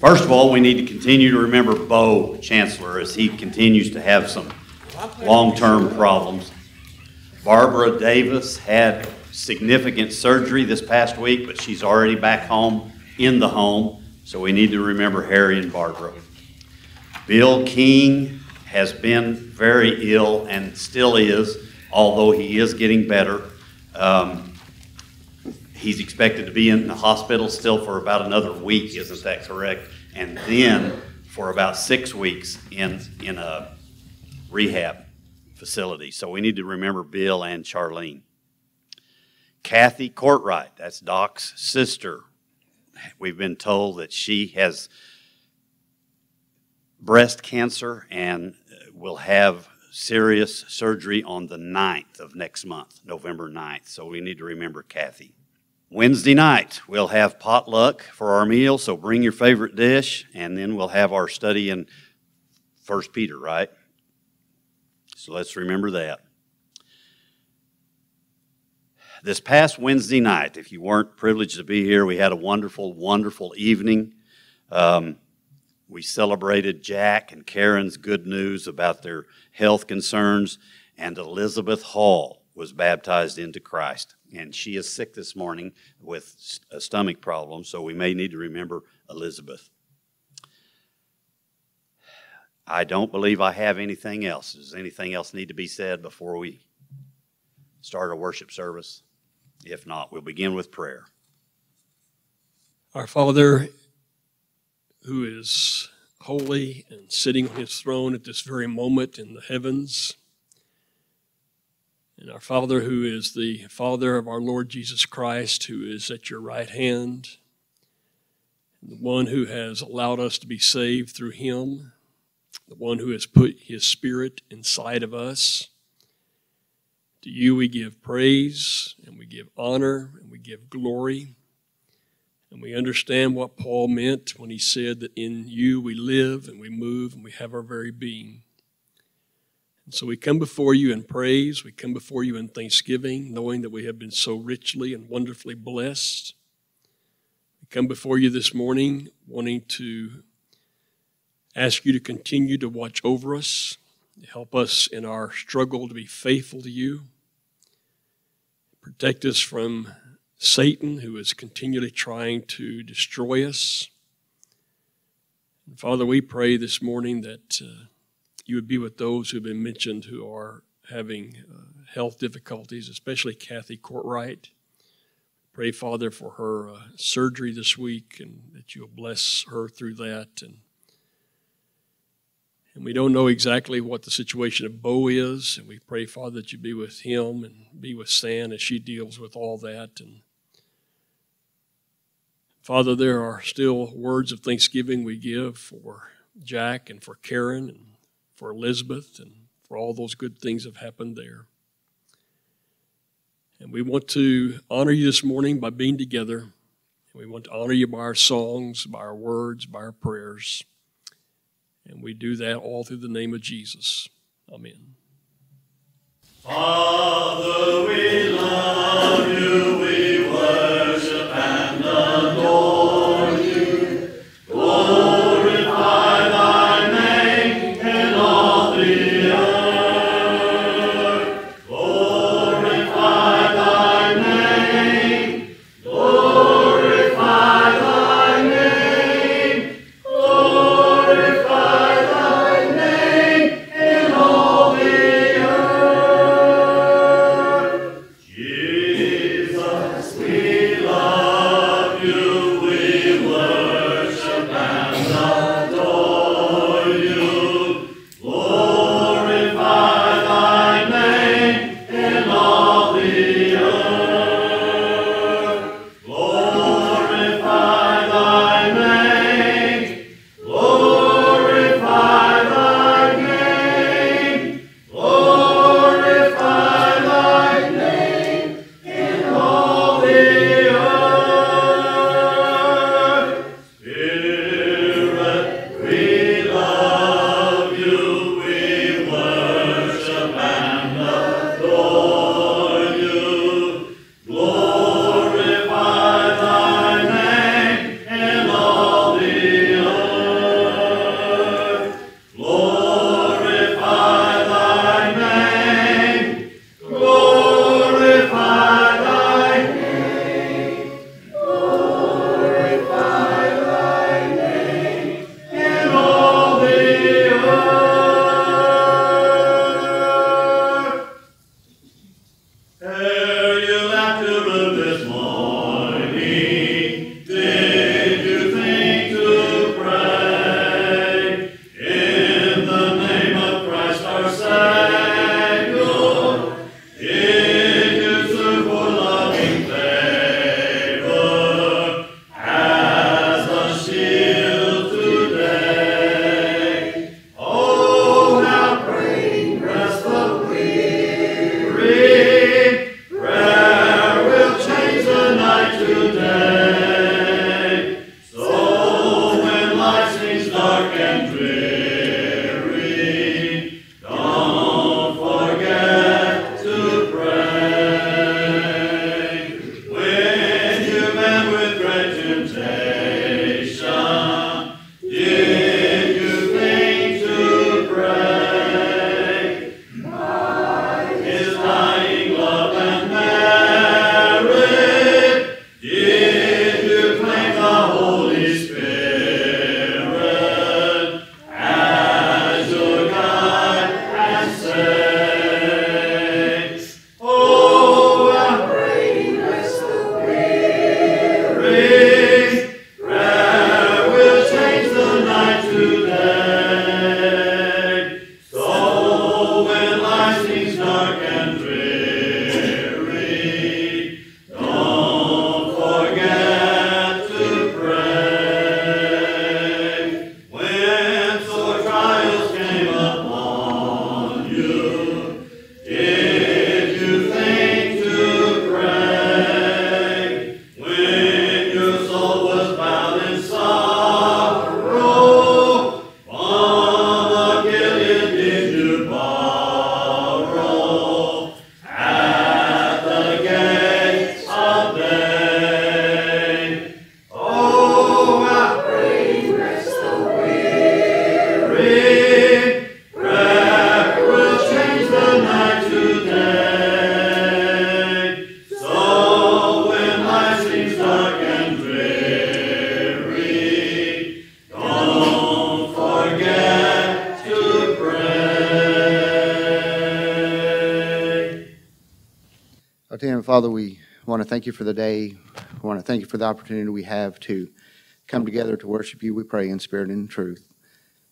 First of all, we need to continue to remember Bo Chancellor as he continues to have some long-term problems. Barbara Davis had significant surgery this past week, but she's already back home in the home, so we need to remember Harry and Barbara. Bill King has been very ill and still is, although he is getting better. He's expected to be in the hospital still for about another week, isn't that correct? And then for about 6 weeks in a rehab facility. So we need to remember Bill and Charlene. Kathy Courtright, that's Doc's sister. We've been told that she has breast cancer and will have serious surgery on the 9th of next month, November 9th. So we need to remember Kathy. Wednesday night, we'll have potluck for our meal, so bring your favorite dish, and then we'll have our study in 1 Peter, right? So let's remember that. This past Wednesday night, if you weren't privileged to be here, we had a wonderful, wonderful evening. We celebrated Jack and Karen's good news about their health concerns, and Elizabeth Hall was baptized into Christ. And she is sick this morning with a stomach problem, so we may need to remember Elizabeth. I don't believe I have anything else. Does anything else need to be said before we start our worship service? If not, we'll begin with prayer. Our Father, who is holy and sitting on his throne at this very moment in the heavens, and our Father who is the Father of our Lord Jesus Christ, who is at your right hand, the one who has allowed us to be saved through him, the one who has put his Spirit inside of us, to you we give praise, and we give honor, and we give glory, and we understand what Paul meant when he said that in you we live, and we move, and we have our very being. So we come before you in praise, we come before you in thanksgiving, knowing that we have been so richly and wonderfully blessed. We come before you this morning wanting to ask you to continue to watch over us, help us in our struggle to be faithful to you, protect us from Satan, who is continually trying to destroy us. And Father, we pray this morning that you would be with those who have been mentioned who are having health difficulties, especially Kathy Courtright. Pray, Father, for her surgery this week and that you'll bless her through that. And we don't know exactly what the situation of Bo is, and we pray, Father, that you be with him and be with San as she deals with all that. And Father, there are still words of thanksgiving we give for Jack and for Karen and for Elizabeth, and for all those good things that have happened there. And we want to honor you this morning by being together. And we want to honor you by our songs, by our words, by our prayers. And we do that all through the name of Jesus. Amen. Father, we love you. We worship and adore you. Glorify thy Jesus. Heavenly Father, we want to thank you for the day. We want to thank you for the opportunity we have to come together to worship you. We pray in spirit and in truth.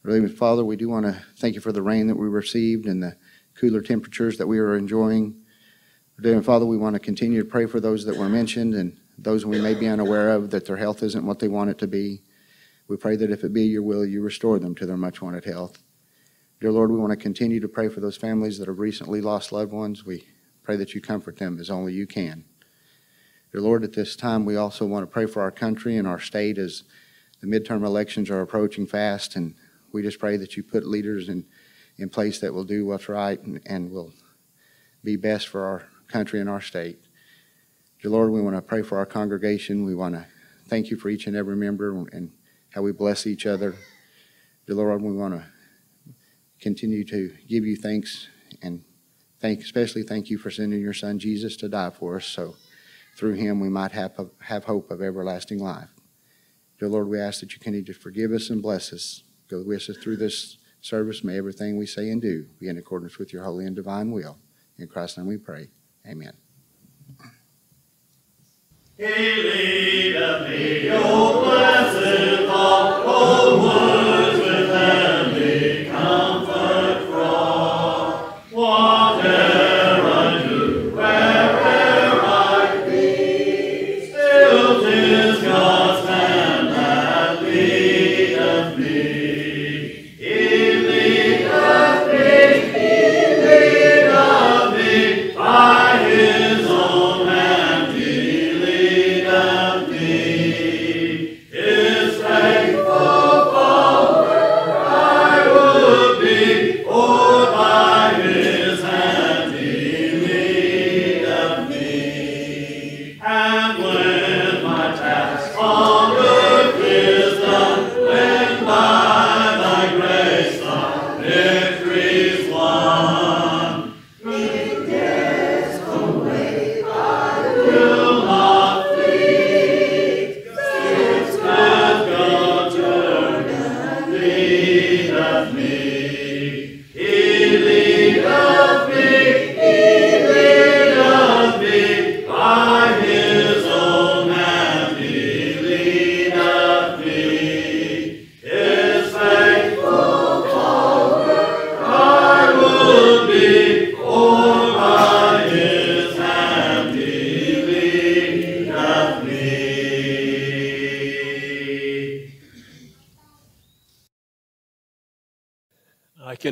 Heavenly Father, we do want to thank you for the rain that we received and the cooler temperatures that we are enjoying. Heavenly Father, we want to continue to pray for those that were mentioned and those we may be unaware of, that their health isn't what they want it to be. We pray that if it be your will, you restore them to their much-wanted health. Dear Lord, we want to continue to pray for those families that have recently lost loved ones. We pray that you comfort them as only you can. Dear Lord, at this time, we also want to pray for our country and our state as the midterm elections are approaching fast, and we just pray that you put leaders in place that will do what's right and will be best for our country and our state. Dear Lord, we want to pray for our congregation. We want to thank you for each and every member and how we bless each other. Dear Lord, we want to continue to give you thanks and especially thank you for sending your son Jesus to die for us, so through him we might have hope of everlasting life. Dear Lord, we ask that you continue to forgive us and bless us. Go with us through this service. May everything we say and do be in accordance with your holy and divine will. In Christ's name we pray. Amen. He leadeth me, O blessed thought, O words with heavenly comfort fraught. Whate'er I do, where'er I be, still 'tis God's hand that leadeth me. He leadeth me, He leadeth me, by His own hand.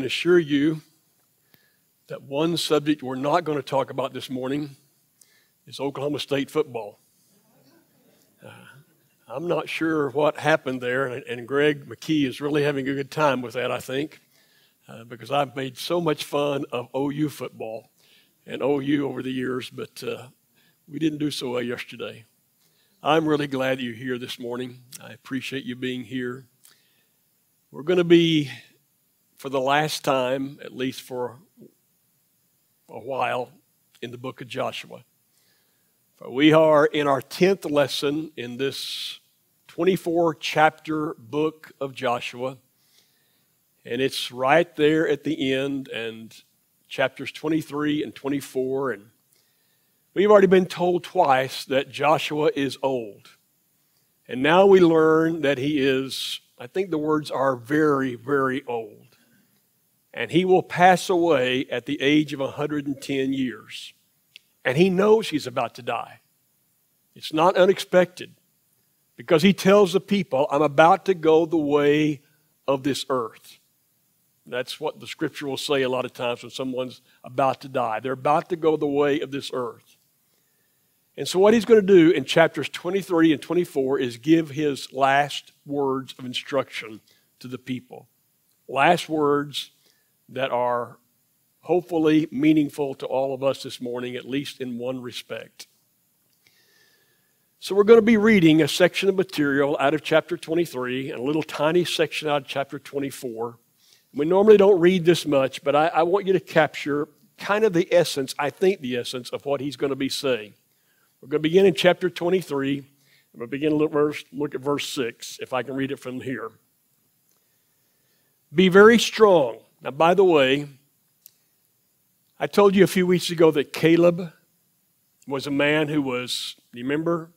Assure you that one subject we're not going to talk about this morning is Oklahoma State football. I'm not sure what happened there, and Greg McKee is really having a good time with that, I think, because I've made so much fun of OU football and OU over the years, but we didn't do so well yesterday. I'm really glad you're here this morning. I appreciate you being here. We're going to be, for the last time, at least for a while, in the book of Joshua. For we are in our 10th lesson in this 24-chapter book of Joshua, and it's right there at the end, and chapters 23 and 24, and we've already been told twice that Joshua is old, and now we learn that he is, I think the words are, very, very old. And he will pass away at the age of 110 years. And he knows he's about to die. It's not unexpected, because he tells the people, I'm about to go the way of this earth. That's what the scripture will say a lot of times when someone's about to die. They're about to go the way of this earth. And so what he's going to do in chapters 23 and 24 is give his last words of instruction to the people. Last words that are hopefully meaningful to all of us this morning, at least in one respect. So we're going to be reading a section of material out of chapter 23 and a little tiny section out of chapter 24. We normally don't read this much, but I want you to capture kind of the essence, I think the essence, of what he's going to be saying. We're going to begin in chapter 23. I'm going to begin look at verse 6, if I can read it from here. Be very strong. Now, by the way, I told you a few weeks ago that Caleb was a man who was, you remember,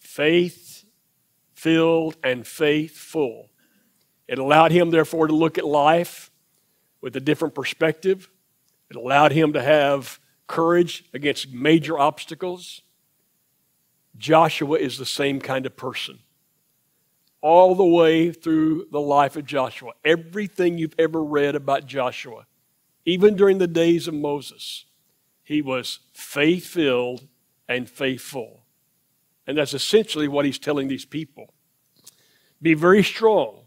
faith-filled and faithful. It allowed him, therefore, to look at life with a different perspective. It allowed him to have courage against major obstacles. Joshua is the same kind of person. All the way through the life of Joshua, everything you've ever read about Joshua, even during the days of Moses, he was faith-filled and faithful. And that's essentially what he's telling these people. Be very strong.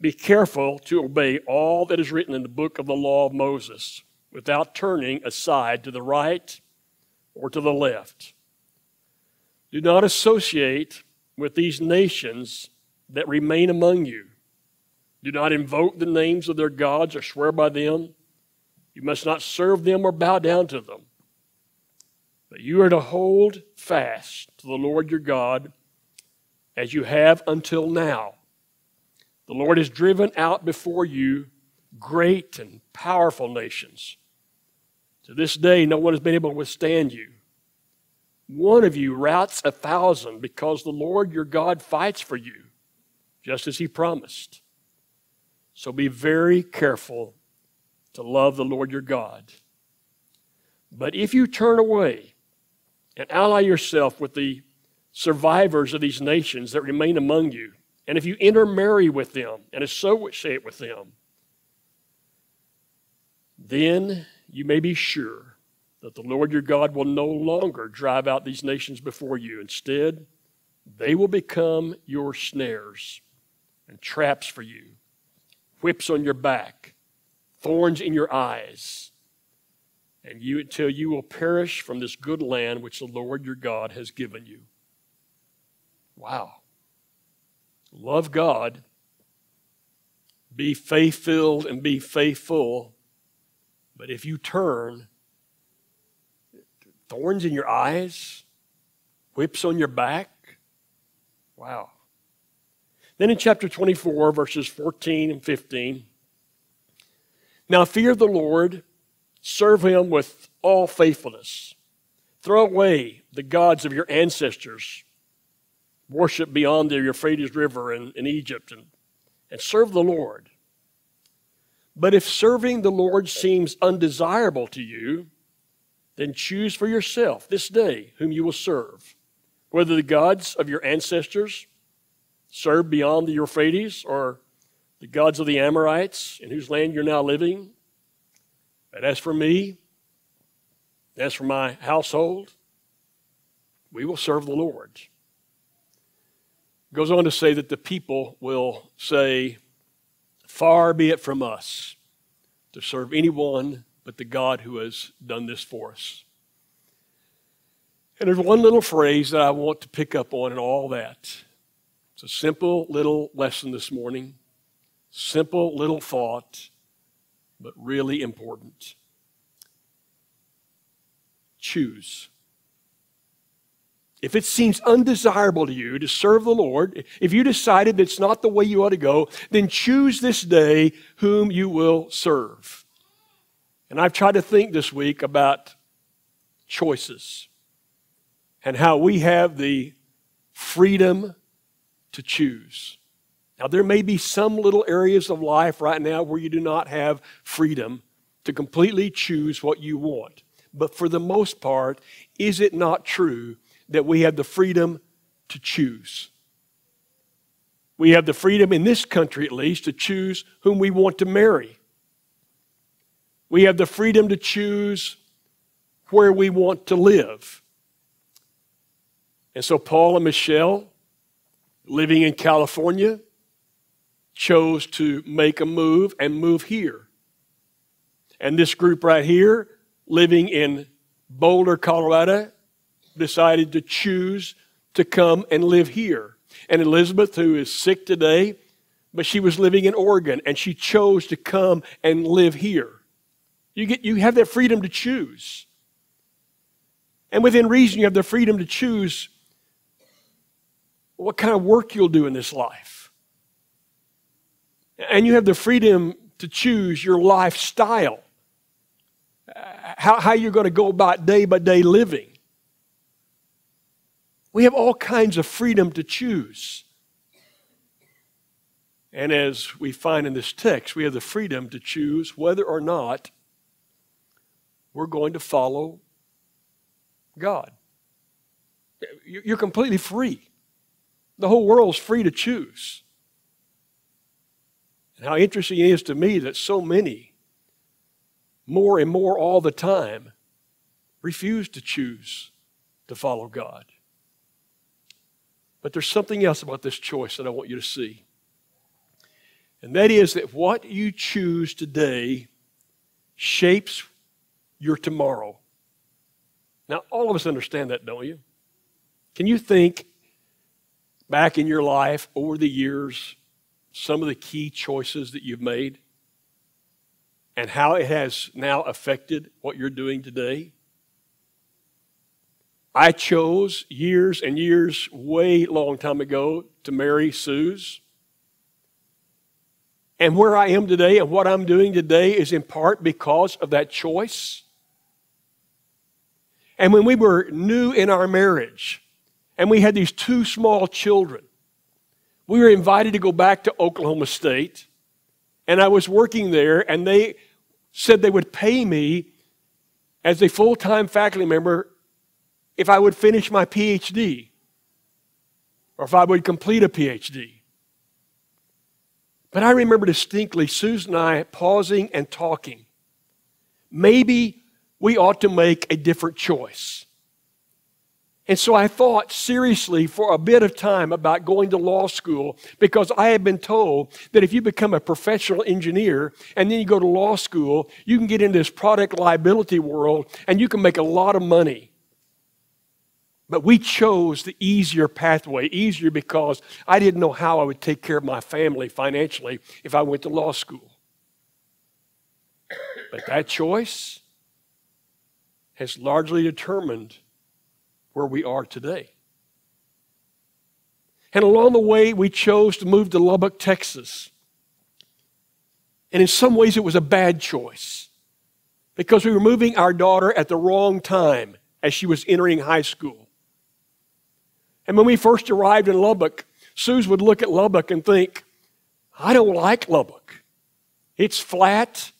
Be careful to obey all that is written in the book of the law of Moses without turning aside to the right or to the left. Do not associate with these nations that remain among you. Do not invoke the names of their gods or swear by them. You must not serve them or bow down to them. But you are to hold fast to the Lord your God as you have until now. The Lord has driven out before you great and powerful nations. To this day, no one has been able to withstand you. One of you routs 1,000 because the Lord your God fights for you, just as he promised. So be very careful to love the Lord your God. But if you turn away and ally yourself with the survivors of these nations that remain among you, and if you intermarry with them and associate with them, then you may be sure that the Lord your God will no longer drive out these nations before you. Instead, they will become your snares and traps for you, whips on your back, thorns in your eyes, and until you will perish from this good land which the Lord your God has given you. Wow. Love God, be faith-filled and be faithful, but if you turn, thorns in your eyes, whips on your back, wow. Then in chapter 24, verses 14 and 15, now fear the Lord, serve him with all faithfulness. Throw away the gods of your ancestors, worship beyond the Euphrates River in Egypt, and serve the Lord. But if serving the Lord seems undesirable to you, then choose for yourself this day whom you will serve, whether the gods of your ancestors served beyond the Euphrates or the gods of the Amorites in whose land you're now living. But as for me, as for my household, we will serve the Lord. Goes on to say that the people will say, far be it from us to serve anyone but the God who has done this for us. And there's one little phrase that I want to pick up on in all that. It's a simple little lesson this morning, simple little thought, but really important. Choose. If it seems undesirable to you to serve the Lord, if you decided that's not the way you ought to go, then choose this day whom you will serve. And I've tried to think this week about choices and how we have the freedom to choose. Now, there may be some little areas of life right now where you do not have freedom to completely choose what you want. But for the most part, is it not true that we have the freedom to choose? We have the freedom, in this country at least, to choose whom we want to marry. We have the freedom to choose where we want to live. And so Paul and Michelle, living in California, chose to make a move and move here. And this group right here, living in Boulder, Colorado, decided to choose to come and live here. And Elizabeth, who is sick today, but she was living in Oregon, and she chose to come and live here. You have that freedom to choose. And within reason, you have the freedom to choose what kind of work you'll do in this life. And you have the freedom to choose your lifestyle, how you're going to go about day-by-day living. We have all kinds of freedom to choose. And as we find in this text, we have the freedom to choose whether or not we're going to follow God. You're completely free. The whole world's free to choose. And how interesting it is to me that so many, more and more all the time, refuse to choose to follow God. But there's something else about this choice that I want you to see. And that is that what you choose today shapes your tomorrow. Now, all of us understand that, don't you? Can you think back in your life over the years, some of the key choices that you've made and how it has now affected what you're doing today? I chose years and years, way long time ago, to marry Suze. And where I am today and what I'm doing today is in part because of that choice. And when we were new in our marriage and we had these two small children, we were invited to go back to Oklahoma State. And I was working there, and they said they would pay me as a full-time faculty member if I would finish my PhD, or if I would complete a PhD. But I remember distinctly Suze and I pausing and talking. Maybe we ought to make a different choice. And so I thought seriously for a bit of time about going to law school, because I had been told that if you become a professional engineer and then you go to law school, you can get into this product liability world and you can make a lot of money. But we chose the easier pathway, easier because I didn't know how I would take care of my family financially if I went to law school. But that choice has largely determined where we are today. And along the way, we chose to move to Lubbock, Texas. And in some ways, it was a bad choice because we were moving our daughter at the wrong time as she was entering high school. And when we first arrived in Lubbock, Suze would look at Lubbock and think, I don't like Lubbock. It's flat,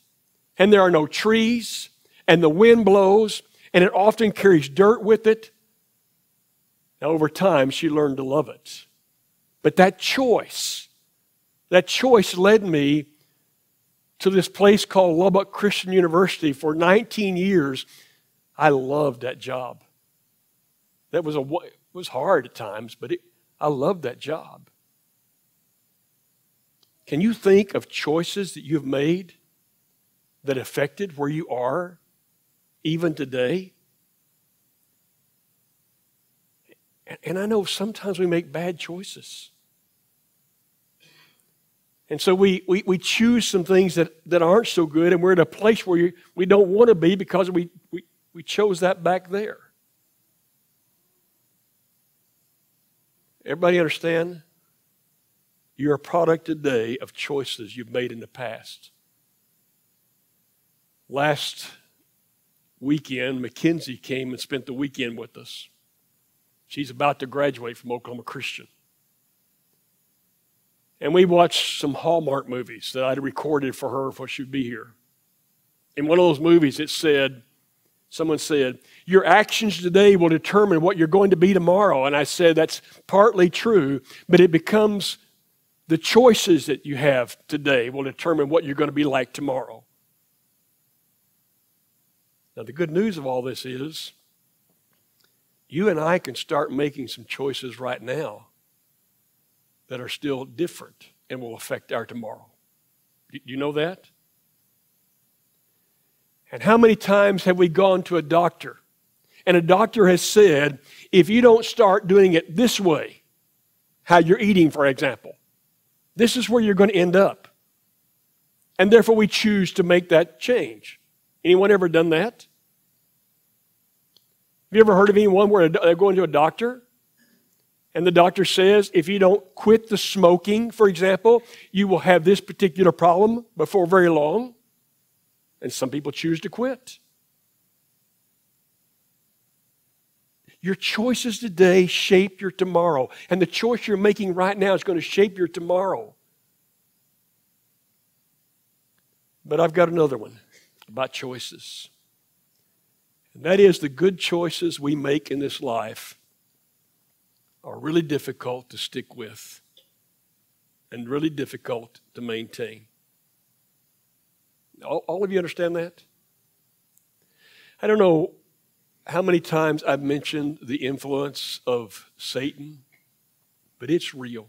and there are no trees, and the wind blows, and it often carries dirt with it. Now, over time, she learned to love it. But that choice led me to this place called Lubbock Christian University. For 19 years, I loved that job. It was hard at times, but I loved that job. Can you think of choices that you've made that affected where you are even today? And I know sometimes we make bad choices. And so we choose some things that aren't so good, and we're at a place where we don't want to be because we chose that back there. Everybody understand? You're a product today of choices you've made in the past. Last weekend, Mackenzie came and spent the weekend with us. She's about to graduate from Oklahoma Christian. And we watched some Hallmark movies that I'd recorded for her before she'd be here. In one of those movies, someone said, your actions today will determine what you're going to be tomorrow. And I said, that's partly true, but it becomes the choices that you have today will determine what you're going to be like tomorrow. Now, the good news of all this is you and I can start making some choices right now that are still different and will affect our tomorrow. Do you know that? And how many times have we gone to a doctor and a doctor has said, if you don't start doing it this way, how you're eating, for example, this is where you're going to end up. And therefore we choose to make that change. Anyone ever done that? Have you ever heard of anyone where they're going to a doctor and the doctor says, if you don't quit the smoking, for example, you will have this particular problem before very long? And some people choose to quit. Your choices today shape your tomorrow. And the choice you're making right now is going to shape your tomorrow. But I've got another one about choices. And that is, the good choices we make in this life are really difficult to stick with and really difficult to maintain. All of you understand that? I don't know how many times I've mentioned the influence of Satan, but it's real.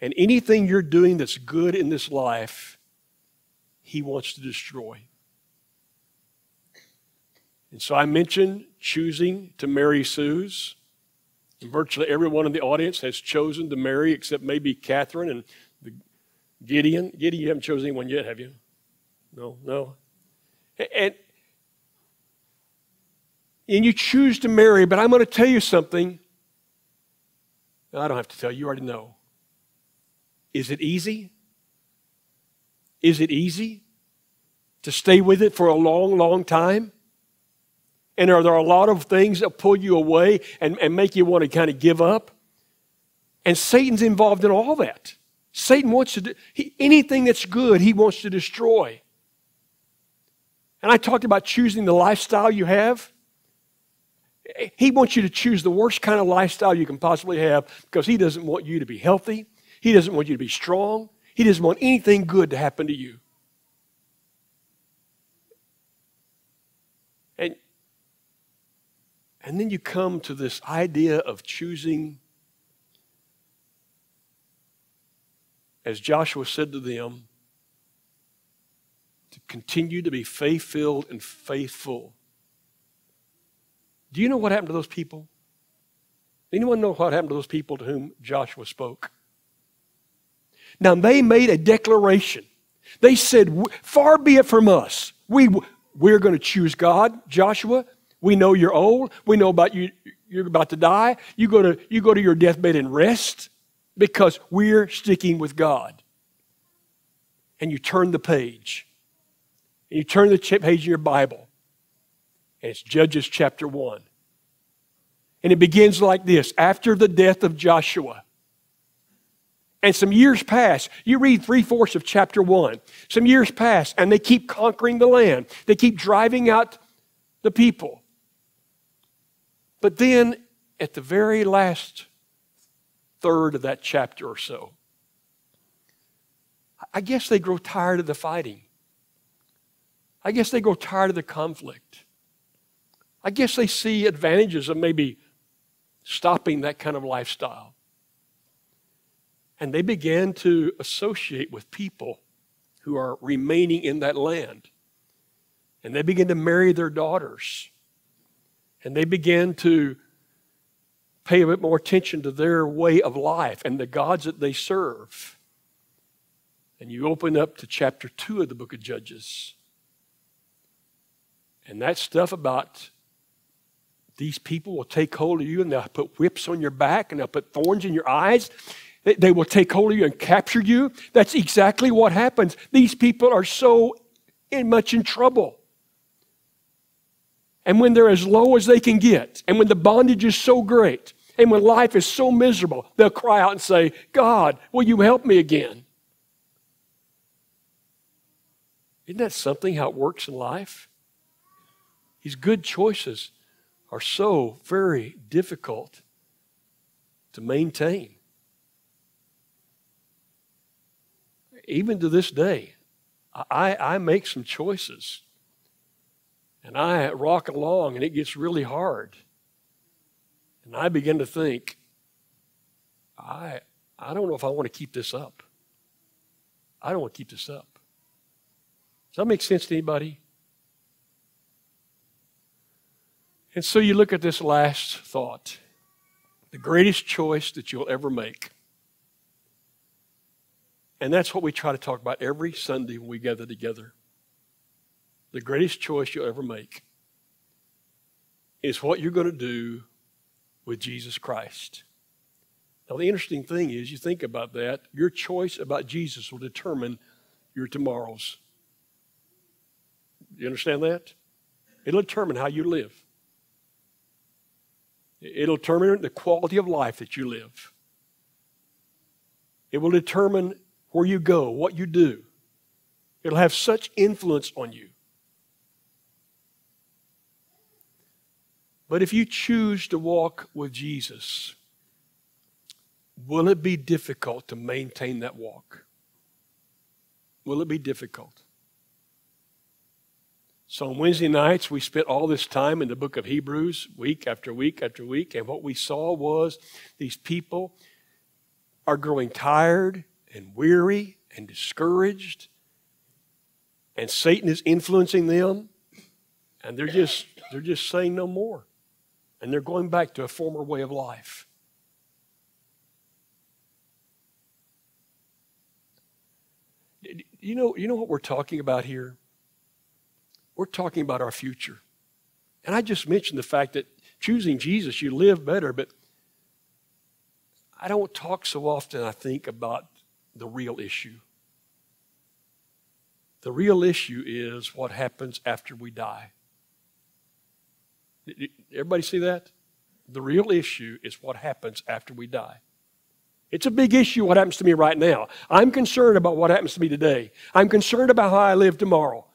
And anything you're doing that's good in this life, he wants to destroy. And so I mentioned choosing to marry Suze. And virtually everyone in the audience has chosen to marry, except maybe Catherine and Gideon. Gideon, you haven't chosen anyone yet, have you? No. And you choose to marry, but I'm going to tell you something. I don't have to tell you. You already know. Is it easy? Is it easy to stay with it for a long, long time? And are there a lot of things that pull you away and make you want to kind of give up? And Satan's involved in all that. Satan wants to do anything that's good, he wants to destroy. And I talked about choosing the lifestyle you have. He wants you to choose the worst kind of lifestyle you can possibly have, because he doesn't want you to be healthy. He doesn't want you to be strong. He doesn't want anything good to happen to you. And then you come to this idea of choosing, as Joshua said to them, to continue to be faith-filled and faithful. Do you know what happened to those people? Anyone know what happened to those people to whom Joshua spoke? Now, they made a declaration. They said, far be it from us. We're going to choose God, Joshua. We know you're old. We know about you. You're about to die. You go to your deathbed and rest, because we're sticking with God. And you turn the page. And you turn the page in your Bible. And it's Judges chapter 1. And it begins like this. After the death of Joshua, and some years pass. You read 3/4 of chapter 1. Some years pass, and they keep conquering the land. They keep driving out the people. But then, at the very last third of that chapter or so, I guess they grow tired of the fighting. I guess they grow tired of the conflict. I guess they see advantages of maybe stopping that kind of lifestyle. And they began to associate with people who are remaining in that land. And they began to marry their daughters. And they began to pay a bit more attention to their way of life and the gods that they serve. And you open up to chapter 2 of the book of Judges. And that stuff about these people will take hold of you, and they'll put whips on your back, and they'll put thorns in your eyes. They will take hold of you and capture you. That's exactly what happens. These people are so much in trouble. And when they're as low as they can get, and when the bondage is so great, and when life is so miserable, they'll cry out and say, God, will you help me again? Isn't that something, how it works in life? These good choices are so very difficult to maintain. Even to this day, I make some choices, and I rock along, and it gets really hard. And I begin to think, I don't know if I want to keep this up. I don't want to keep this up. Does that make sense to anybody? And so you look at this last thought. The greatest choice that you'll ever make. And that's what we try to talk about every Sunday when we gather together. The greatest choice you'll ever make is what you're going to do with Jesus Christ. Now, the interesting thing is, you think about that, your choice about Jesus will determine your tomorrows. You understand that? It'll determine how you live. It'll determine the quality of life that you live. It will determine where you go, what you do. It'll have such influence on you. But if you choose to walk with Jesus, will it be difficult to maintain that walk? Will it be difficult? So on Wednesday nights, we spent all this time in the book of Hebrews, week after week after week, and what we saw was these people are growing tired and weary and discouraged, and Satan is influencing them, and they're just saying no more, and they're going back to a former way of life. You know what we're talking about here? We're talking about our future. And I just mentioned the fact that choosing Jesus, you live better, but I don't talk so often, I think, about the real issue. The real issue is what happens after we die. Did everybody see that? The real issue is what happens after we die. It's a big issue what happens to me right now. I'm concerned about what happens to me today. I'm concerned about how I live tomorrow.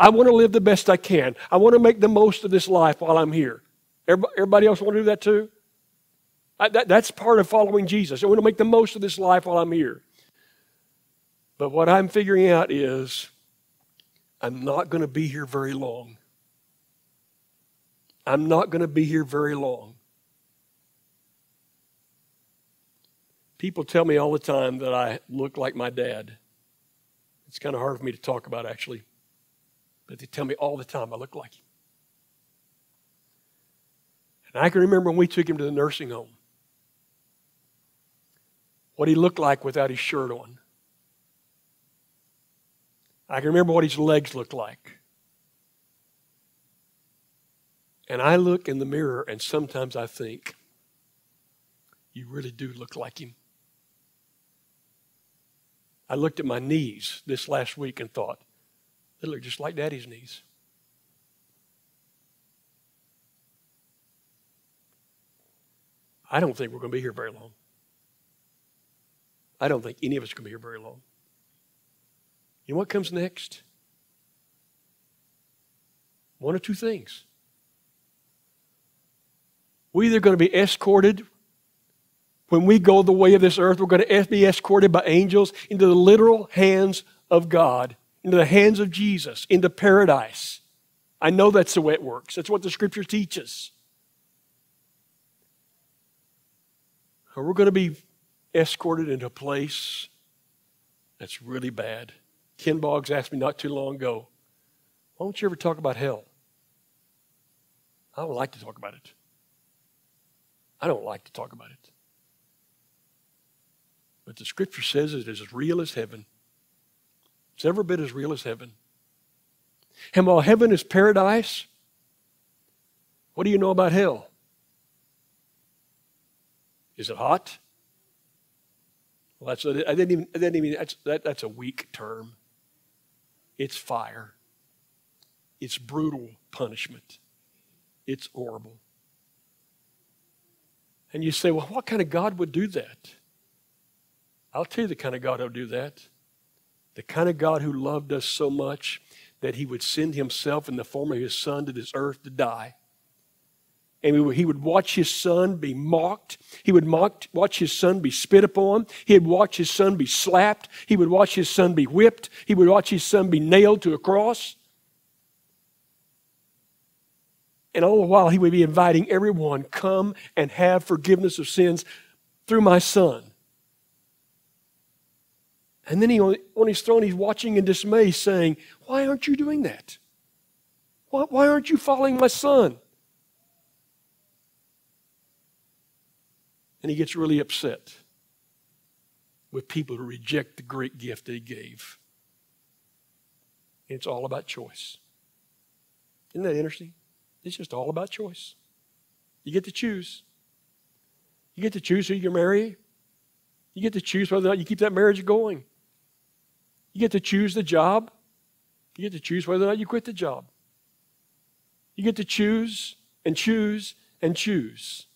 I want to live the best I can. I want to make the most of this life while I'm here. Everybody else want to do that too? That's part of following Jesus. I want to make the most of this life while I'm here. But what I'm figuring out is I'm not going to be here very long. I'm not going to be here very long. People tell me all the time that I look like my dad. It's kind of hard for me to talk about, actually. But they tell me all the time I look like him. And I can remember when we took him to the nursing home, what he looked like without his shirt on. I can remember what his legs looked like. And I look in the mirror and sometimes I think, you really do look like him. I looked at my knees this last week and thought, they look just like Daddy's knees. I don't think we're going to be here very long. I don't think any of us are going to be here very long. You know what comes next? One or two things. We're either going to be escorted. When we go the way of this earth, we're going to be escorted by angels into the literal hands of God, into the hands of Jesus, into paradise. I know that's the way it works. That's what the Scripture teaches. Or we're going to be escorted into a place that's really bad. Ken Boggs asked me not too long ago, why don't you ever talk about hell? I don't like to talk about it. I don't like to talk about it. But the Scripture says it is as real as heaven. It's every bit as real as heaven. And while heaven is paradise, what do you know about hell? Is it hot? Well, that's a weak term. It's fire. It's brutal punishment. It's horrible. And you say, well, what kind of God would do that? I'll tell you the kind of God who would do that. The kind of God who loved us so much that he would send himself in the form of his son to this earth to die. And he would watch his son be mocked. He would watch his son be spit upon. He would watch his son be slapped. He would watch his son be whipped. He would watch his son be nailed to a cross. And all the while he would be inviting everyone, come and have forgiveness of sins through my son. And then he, on his throne, he's watching in dismay, saying, why aren't you doing that? Why aren't you following my son? And he gets really upset with people who reject the great gift that he gave. It's all about choice. Isn't that interesting? It's just all about choice. You get to choose. You get to choose who you marry. You get to choose whether or not you keep that marriage going. You get to choose the job. You get to choose whether or not you quit the job. You get to choose and choose and choose.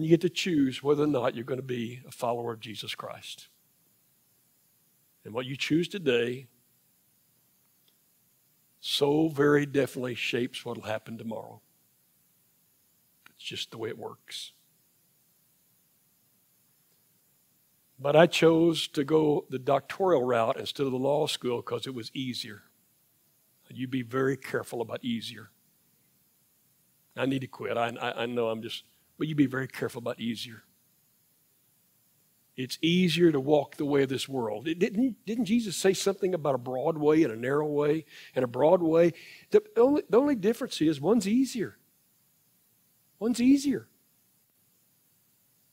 and you get to choose whether or not you're going to be a follower of Jesus Christ. And what you choose today so very definitely shapes what will happen tomorrow. It's just the way it works. But I chose to go the doctoral route instead of the law school because it was easier. You be very careful about easier. I need to quit. I know I'm just, but you be very careful about easier. It's easier to walk the way of this world. Didn't Jesus say something about a broad way and a narrow way and a broad way? The only difference is one's easier. One's easier.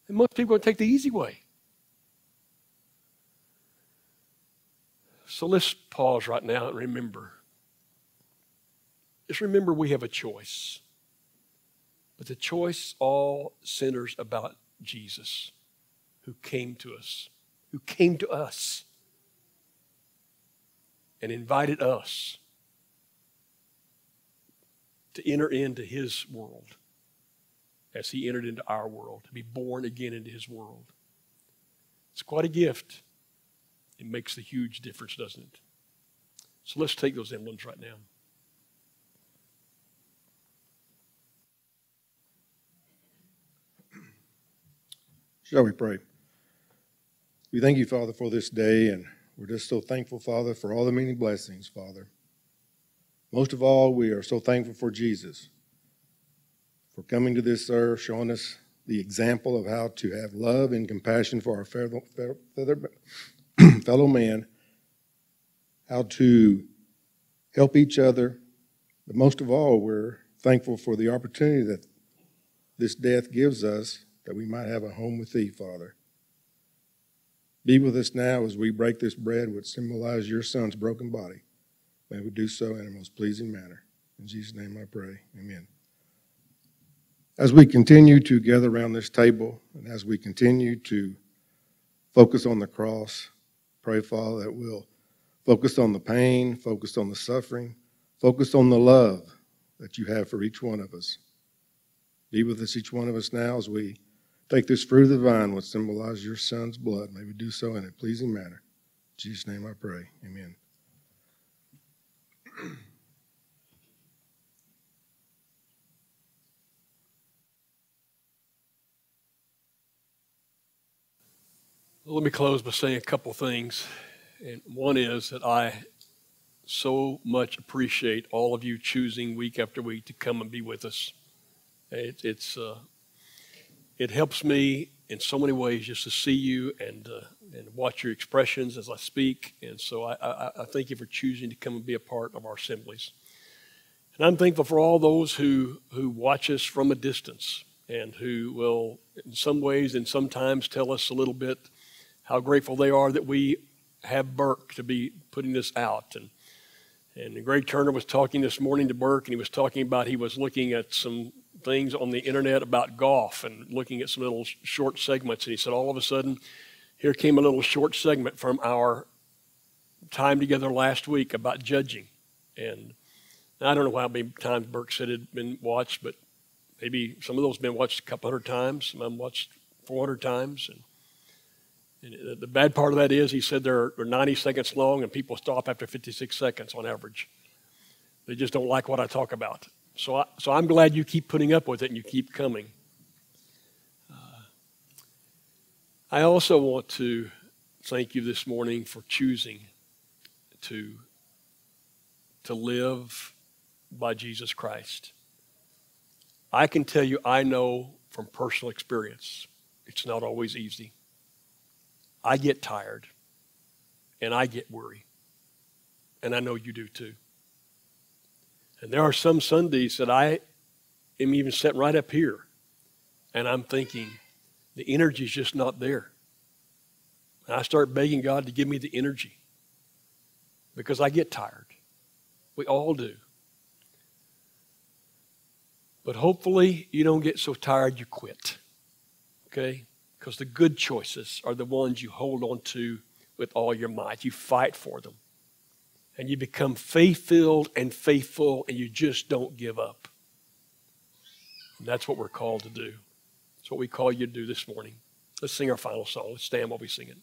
And most people are going to take the easy way. So let's pause right now and remember. Just remember we have a choice. But the choice all centers about Jesus, who came to us, and invited us to enter into his world as he entered into our world, to be born again into his world. It's quite a gift. It makes a huge difference, doesn't it? So let's take those emblems right now. Shall we pray? We thank you, Father, for this day, and we're just so thankful, Father, for all the many blessings, Father. Most of all, we are so thankful for Jesus, for coming to this earth, showing us the example of how to have love and compassion for our fellow man, how to help each other. But most of all, we're thankful for the opportunity that this death gives us, that we might have a home with thee, Father. Be with us now as we break this bread, which symbolizes your Son's broken body. May we do so in a most pleasing manner. In Jesus' name I pray, amen. As we continue to gather around this table, and as we continue to focus on the cross, pray, Father, that we'll focus on the pain, focus on the suffering, focus on the love that you have for each one of us. Be with us, each one of us, now as we take this fruit of the vine, which symbolizes your Son's blood. May we do so in a pleasing manner. In Jesus' name I pray. Amen. Well, let me close by saying a couple things. And one is that I so much appreciate all of you choosing week after week to come and be with us. It helps me in so many ways just to see you and watch your expressions as I speak. And so I thank you for choosing to come and be a part of our assemblies. And I'm thankful for all those who watch us from a distance and who will, in some ways and sometimes, tell us a little bit how grateful they are that we have Burke to be putting this out. And Greg Turner was talking this morning to Burke, and he was talking about he was looking at some things on the internet about golf and looking at some little short segments. And he said, all of a sudden, here came a little short segment from our time together last week about judging. And I don't know how many times Burke said it had been watched, but maybe some of those have been watched a couple hundred times. Some of them watched 400 times. And the bad part of that is he said they're 90 seconds long and people stop after 56 seconds on average. They just don't like what I talk about. So I'm glad you keep putting up with it and you keep coming. I also want to thank you this morning for choosing to live by Jesus Christ. I can tell you, I know from personal experience, it's not always easy. I get tired and I get weary, and I know you do too. And there are some Sundays that I am even sitting right up here, and I'm thinking, the energy's just not there. And I start begging God to give me the energy because I get tired. We all do. But hopefully you don't get so tired you quit, okay? Because the good choices are the ones you hold on to with all your might. You fight for them. And you become faith-filled and faithful, and you just don't give up. And that's what we're called to do. That's what we call you to do this morning. Let's sing our final song. Let's stand while we sing it.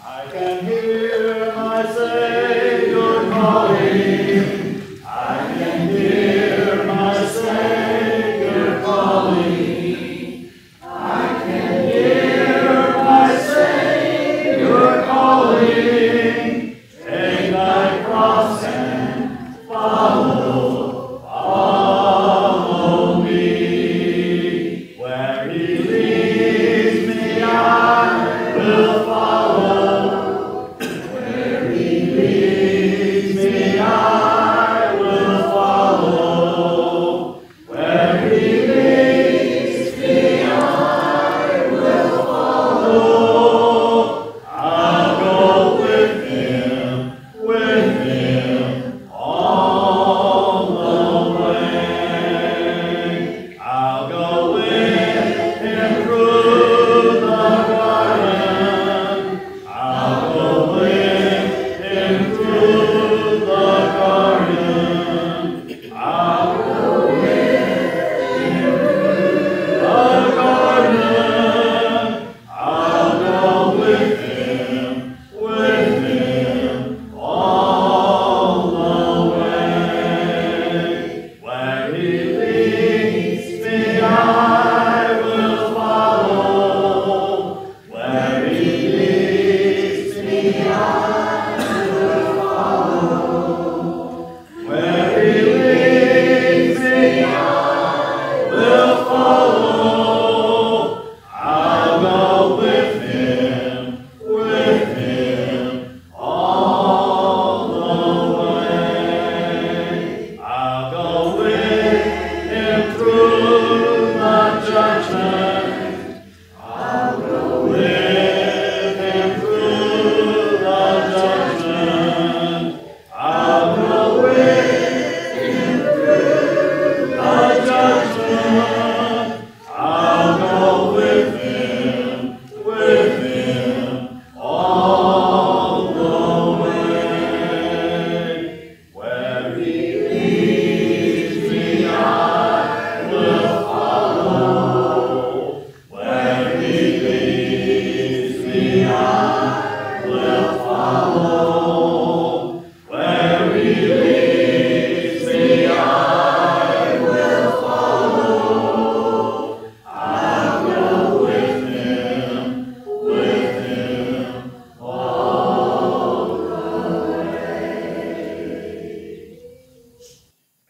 I can hear my Savior calling. I can hear my Savior calling. I can hear my Savior calling. Take thy cross and follow, follow me. Where he leads me, I will follow.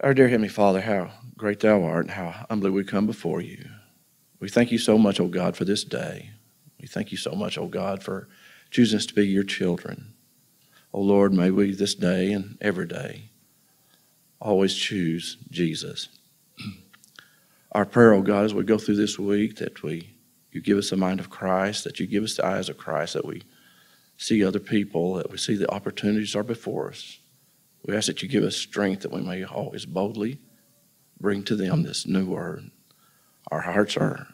Our dear Heavenly Father, how great thou art and how humbly we come before you. We thank you so much, O God, for this day. We thank you so much, O God, for choosing us to be your children. O Lord, may we this day and every day always choose Jesus. Our prayer, O God, as we go through this week, that you give us the mind of Christ, that you give us the eyes of Christ, that we see other people, that we see the opportunities are before us. We ask that you give us strength that we may always boldly bring to them this new word. Our hearts are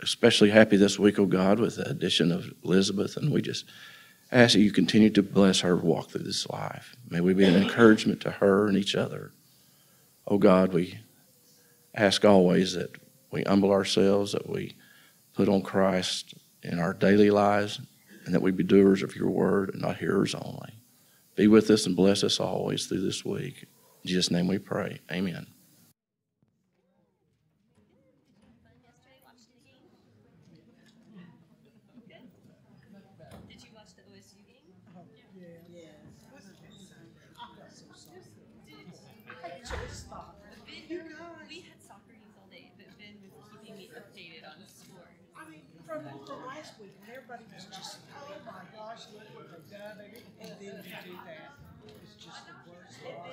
especially happy this week, O God, with the addition of Elizabeth, and we just ask that you continue to bless her walk through this life. May we be an encouragement to her and each other. O God, we ask always that we humble ourselves, that we put on Christ in our daily lives, and that we be doers of your word and not hearers only. Be with us and bless us always through this week. In Jesus' name we pray. Amen. Did you watch the OSU game? Yeah. Yeah. We had soccer games all day, but Ben was keeping me updated on the score. I mean, from last week, when everybody was just, oh my gosh, look what they've done. And then you do that. It's just the worst.